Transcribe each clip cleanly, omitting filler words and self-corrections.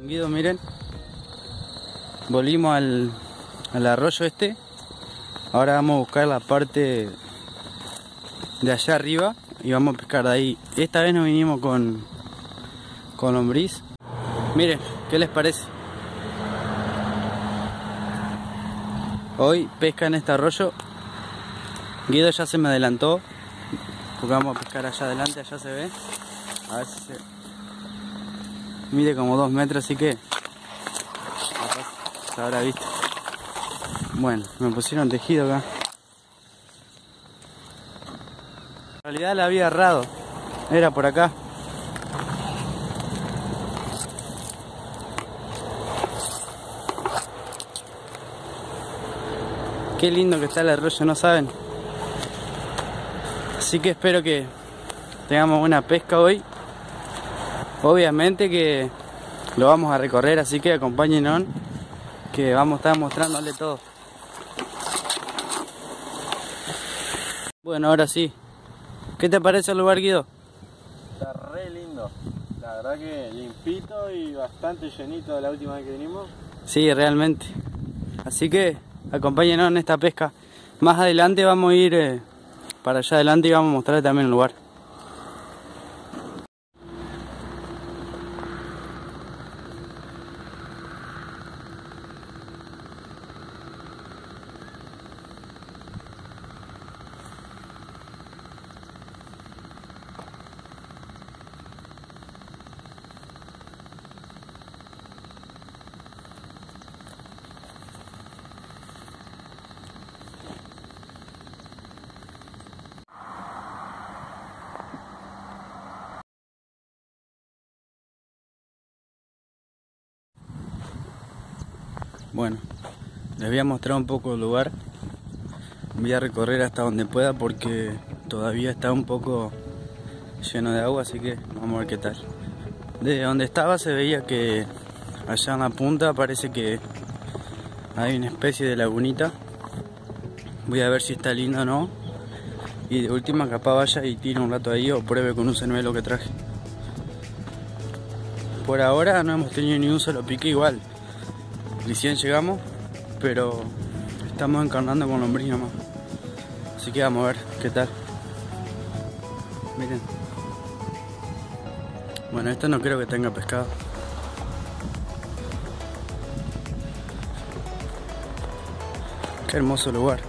Guido, miren, volvimos al arroyo este. Ahora vamos a buscar la parte de allá arriba y vamos a pescar de ahí. Esta vez nos vinimos con lombriz. Miren, ¿qué les parece? Hoy pesca en este arroyo. Guido ya se me adelantó porque vamos a pescar allá adelante, allá se ve. A ver si se... Mire, como 2 metros, así que se habrá visto. Bueno, me pusieron tejido acá. En realidad la había errado, era por acá. Qué lindo que está el arroyo, ¿no saben? Así que espero que tengamos buena pesca hoy. Obviamente que lo vamos a recorrer, así que acompáñennos, que vamos a estar mostrándole todo. Bueno, ahora sí. ¿Qué te parece el lugar, Guido? Está re lindo. La verdad que limpito y bastante llenito de la última vez que vinimos. Sí, realmente. Así que acompáñenos en esta pesca. Más adelante vamos a ir para allá adelante y vamos a mostrar también el lugar. Bueno, les voy a mostrar un poco el lugar. Voy a recorrer hasta donde pueda porque todavía está un poco lleno de agua, así que vamos a ver qué tal. Desde donde estaba se veía que allá en la punta parece que hay una especie de lagunita. Voy a ver si está lindo o no. Y de última capaz vaya y tiro un rato ahí o pruebe con un señuelo que traje. Por ahora no hemos tenido ni un solo pique igual. Recién llegamos, pero estamos encarnando con lombriz nomás. Así que vamos a ver qué tal. Miren. Bueno, esto no creo que tenga pescado. Qué hermoso lugar.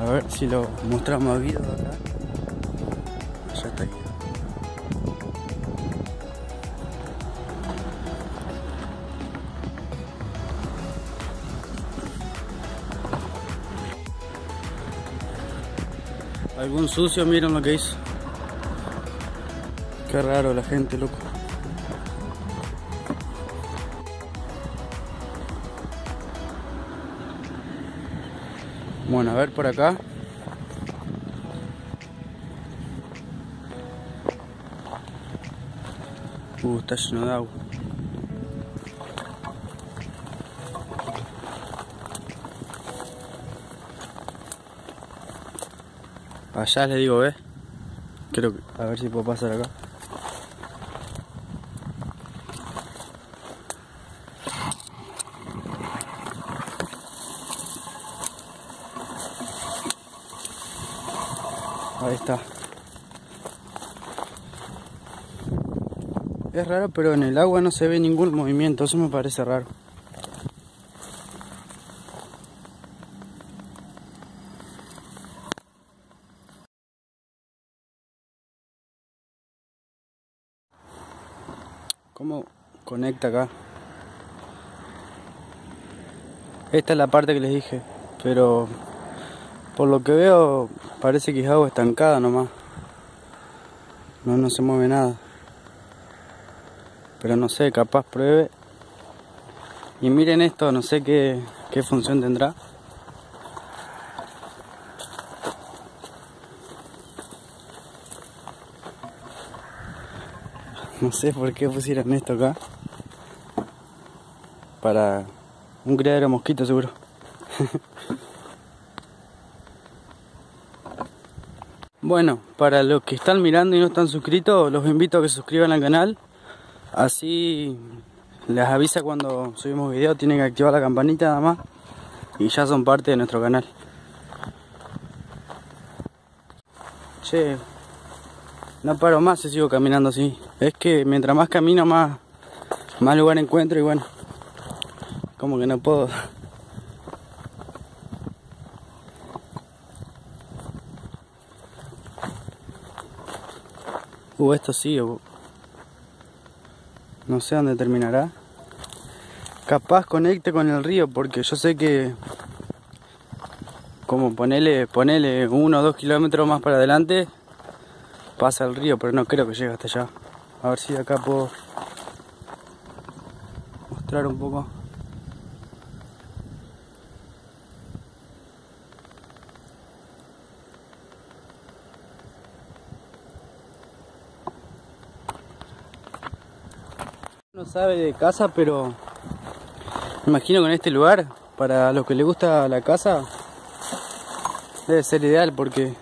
A ver si lo mostramos a Guido acá. Allá está Guido. Algún sucio, miren lo que hizo. Qué raro la gente, loco. Bueno, a ver por acá. Está lleno de agua. Allá le digo, ¿ves? Creo que... A ver si puedo pasar acá. Ahí está. Es raro, pero en el agua no se ve ningún movimiento. Eso me parece raro. ¿Cómo conecta acá? Esta es la parte que les dije, pero por lo que veo parece que es agua estancada nomás. No se mueve nada. Pero no sé, capaz pruebe. Y miren esto, no sé qué función tendrá. No sé por qué pusieron esto acá. Para un criadero mosquito seguro. Bueno, para los que están mirando y no están suscritos, los invito a que se suscriban al canal. Así les avisa cuando subimos video, tienen que activar la campanita nada más. Y ya son parte de nuestro canal. Che, no paro más si sigo caminando así. Es que mientras más camino más lugar encuentro y bueno, como que no puedo. Esto sí, no sé dónde terminará. Capaz conecte con el río, porque yo sé que como ponele 1 o 2 kilómetros más para adelante pasa el río, pero no creo que llegue hasta allá. A ver si de acá puedo mostrar un poco. No sabe de casa, pero me imagino que en este lugar, para los que les gusta la casa, debe ser ideal porque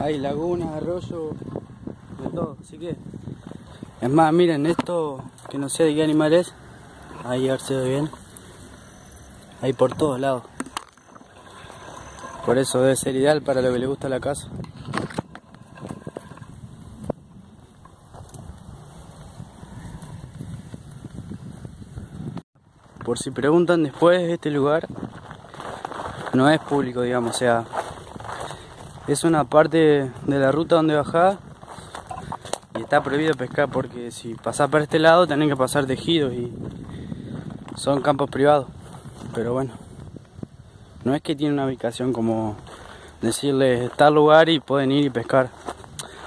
hay lagunas, arroyos, de todo. Así que, es más, miren esto, que no sé de qué animal es, ahí a ver si ve bien, hay por todos lados. Por eso debe ser ideal para los que les gusta la casa. Por si preguntan después, este lugar no es público, digamos, o sea, es una parte de la ruta donde bajás y está prohibido pescar, porque si pasás por este lado tenés que pasar tejidos y son campos privados. Pero bueno, no es que tiene una ubicación como decirles tal lugar y pueden ir y pescar.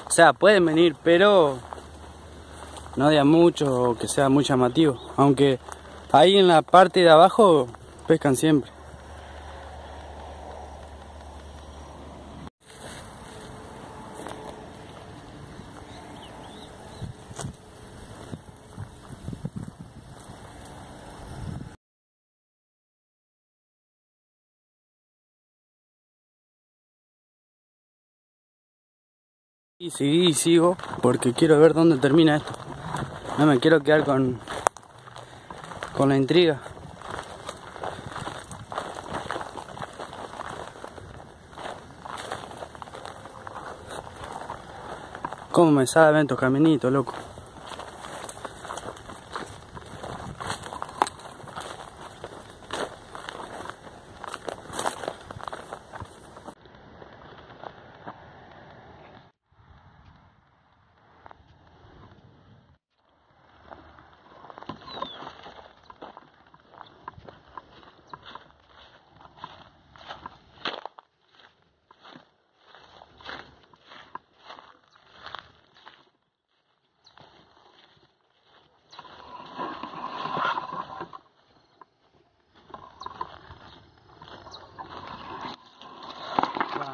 O sea, pueden venir, pero no de a mucho o que sea muy llamativo, aunque ahí en la parte de abajo pescan siempre. Y sigo porque quiero ver dónde termina esto. No me quiero quedar con la intriga. Cómo me saben estos caminitos, loco.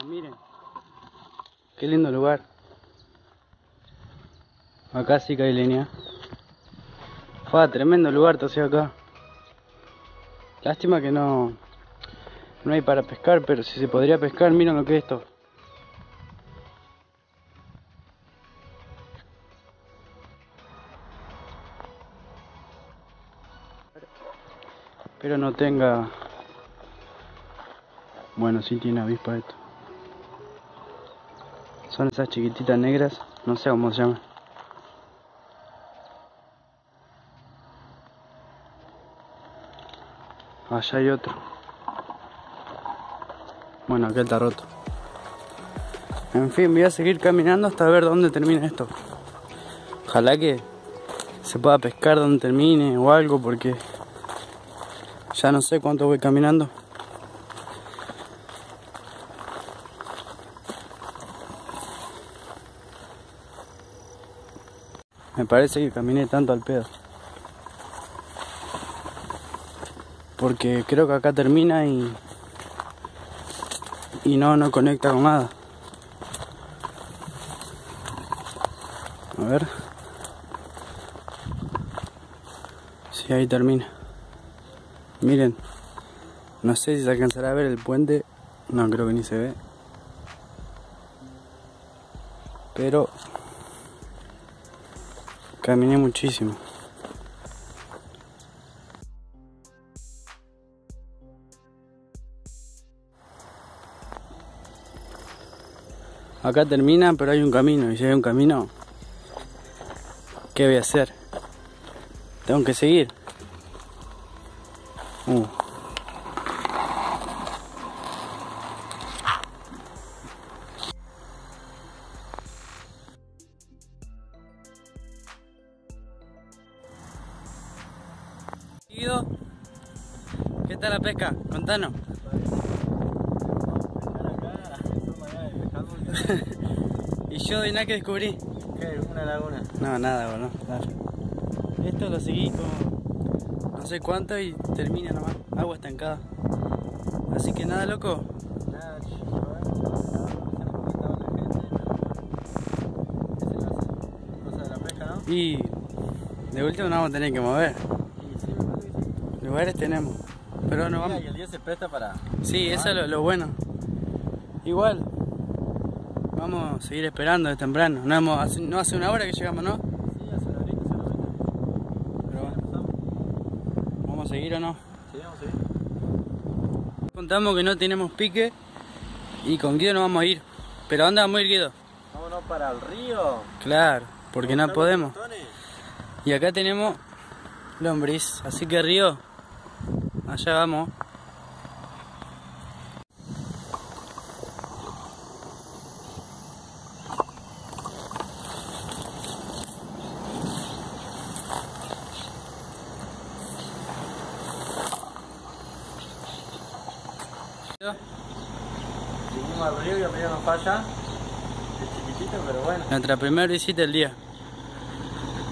Miren, qué lindo lugar. Acá sí que hay leña. Fue tremendo lugar, tosí acá. Lástima que no hay para pescar, pero si se podría pescar, miren lo que es esto. Pero no tenga... Bueno, sí tiene avispa esto. Son esas chiquititas negras, no sé cómo se llaman. Allá hay otro. Bueno, aquel está roto. En fin, voy a seguir caminando hasta ver dónde termina esto. Ojalá que se pueda pescar donde termine o algo, porque ya no sé cuánto voy caminando. Me parece que caminé tanto al pedo, porque creo que acá termina y no conecta con nada. A ver si ahí termina. Miren, no sé si se alcanzará a ver el puente, no creo que ni se ve. pero caminé muchísimo. Acá termina, pero hay un camino, y si hay un camino, ¿qué voy a hacer? Tengo que seguir. Guido, ¿qué tal la pesca? Contanos. Y yo de nada que descubrí. ¿Qué? ¿Una laguna? No, nada, boludo. Claro. Esto lo seguí como no sé cuánto y termina nomás. Agua estancada. Así que nada, loco. Nada, cosa de la pesca, ¿no? Y de último nos vamos a tener que mover. Sí, sí. Lugares tenemos. Pero no vamos. Y el día se presta para. Sí, eso es lo bueno. Igual. Vamos a seguir esperando de temprano. No hace una hora que llegamos, ¿no? Sí, hace una horita, Pero bueno. ¿Vamos a seguir o no? Sí, vamos a seguir. Contamos que no tenemos pique y con Guido nos vamos a ir. ¿Pero dónde vamos a ir, Guido? Vámonos para el río. Claro, porque no podemos. Y acá tenemos lombriz, así que río, allá vamos. Vinimos al río y el río no falla. Es chiquitito, pero bueno. Nuestra primera visita del día.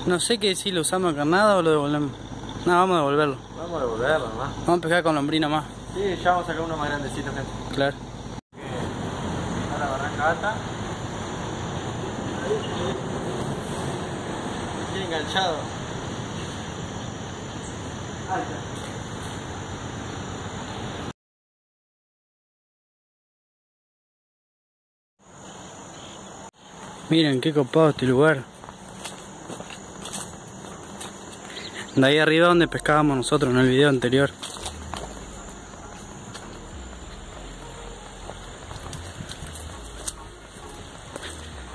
No sé qué decir, ¿lo usamos carnada o lo devolvemos? No, vamos a devolverlo. Vamos a devolverlo nomás. Vamos a pescar con lombriz nomás. Sí, ya vamos a sacar uno más grandecito, gente. Claro. A la barranca alta. Tiene enganchado. Alta. Miren qué copado este lugar. De ahí arriba donde pescábamos nosotros en el video anterior.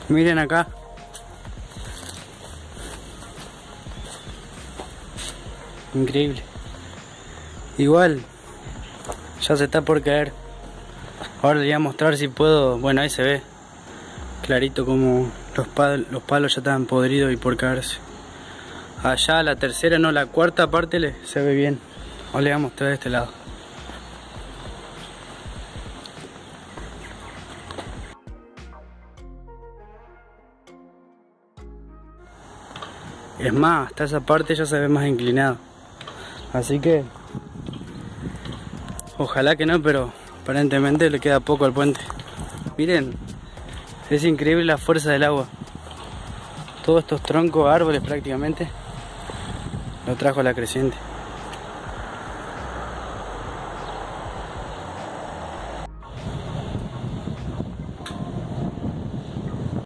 Miren acá. Increíble. Igual, ya se está por caer. Ahora les voy a mostrar si puedo. Bueno, ahí se ve clarito como los palos ya estaban podridos y por caerse. Allá la tercera, no, la cuarta parte se ve bien. Ahora le voy a mostrar de este lado. Es más, hasta esa parte ya se ve más inclinado. Así que ojalá que no, pero aparentemente le queda poco al puente. Miren. Es increíble la fuerza del agua. Todos estos troncos, árboles prácticamente, lo trajo la creciente.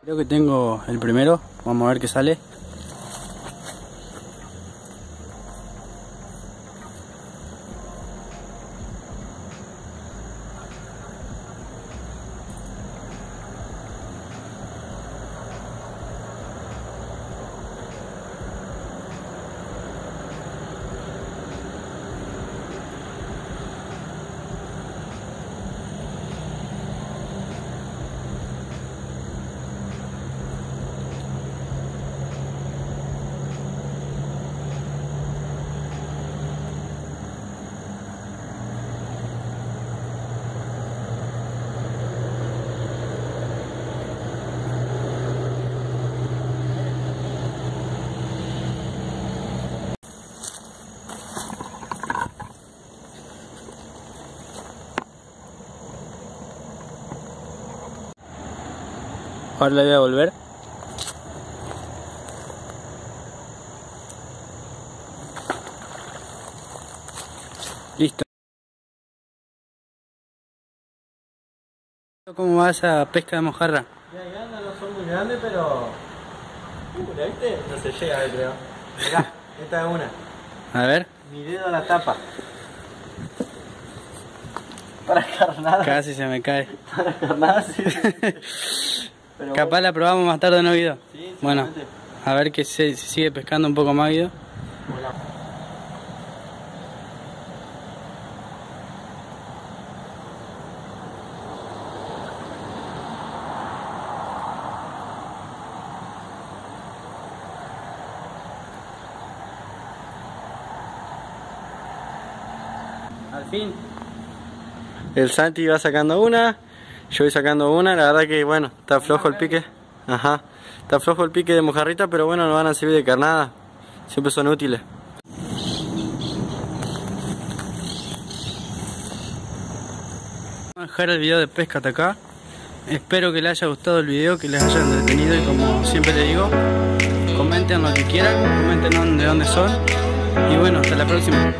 Creo que tengo el primero, vamos a ver qué sale. Ahora la voy a volver. Listo. ¿Cómo va esa pesca de mojarra? Ya, ya no son muy muy grande, pero... ¿la viste? No se llega, creo. Mirá, esta es una. A ver. Mi dedo a la tapa. Para carnada. Casi se me cae. Para carnada, sí. Pero capaz bueno, la probamos más tarde, ¿no, Guido? Sí, bueno, a ver que se sigue pescando un poco más, Guido. Hola. Al fin. El Santi va sacando una, yo voy sacando una, la verdad que bueno, está flojo el pique. Ajá, está flojo el pique de mojarrita, pero bueno, no van a servir de carnada. Siempre son útiles. Vamos a dejar el video de pesca hasta acá. Espero que les haya gustado el video, que les haya entretenido, y como siempre les digo, comenten lo que quieran, comenten de dónde son. Y bueno, hasta la próxima.